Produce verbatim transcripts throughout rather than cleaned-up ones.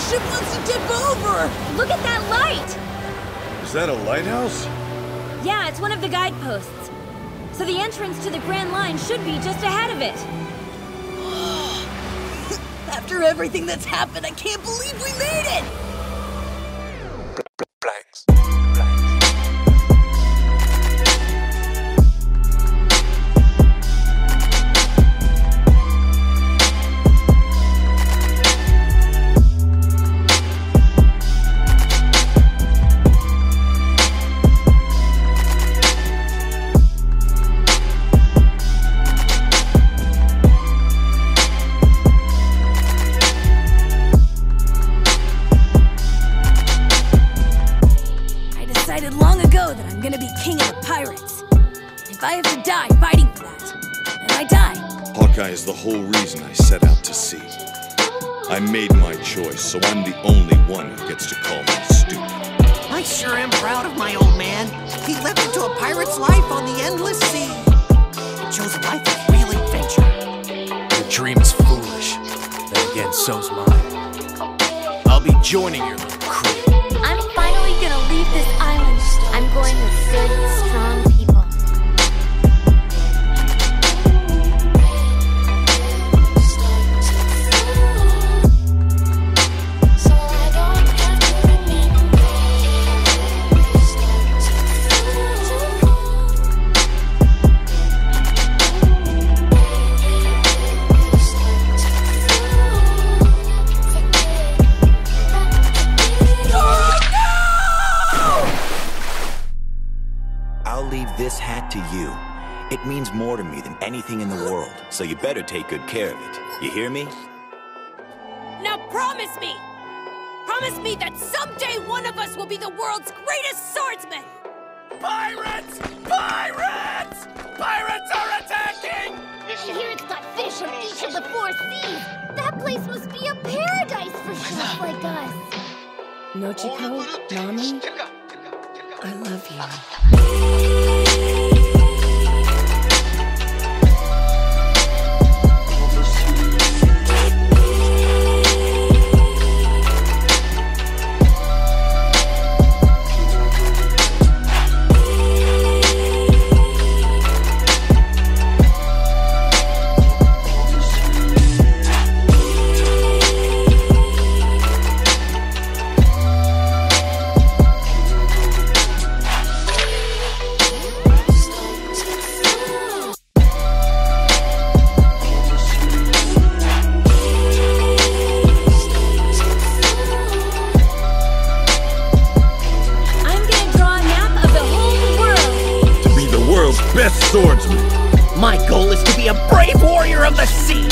The ship wants to tip over! Look at that light! Is that a lighthouse? Yeah, it's one of the guideposts. So the entrance to the Grand Line should be just ahead of it. After everything that's happened, I can't believe we made it! Hawkeye is the whole reason I set out to sea. I made my choice, so I'm the only one who gets to call me stupid. I sure am proud of my old man. He leapt into a pirate's life on the endless sea. He chose a life of real adventure. Your dream is foolish. Then again, so's mine. I'll be joining your little crew. I'm finally gonna leave this island. I'm going with good, strong people. This hat to you. It means more to me than anything in the world, so you better take good care of it. You hear me? Now promise me! Promise me that someday one of us will be the world's greatest swordsman! Pirates! Pirates! Pirates are attacking! Here it's got fish from each of the four seas! That place must be a paradise for ships like us! Nochiko, Nami, I love you. Best swordsman. My goal is to be a brave warrior of the sea.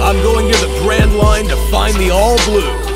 I'm going to the Grand Line to find the All Blue.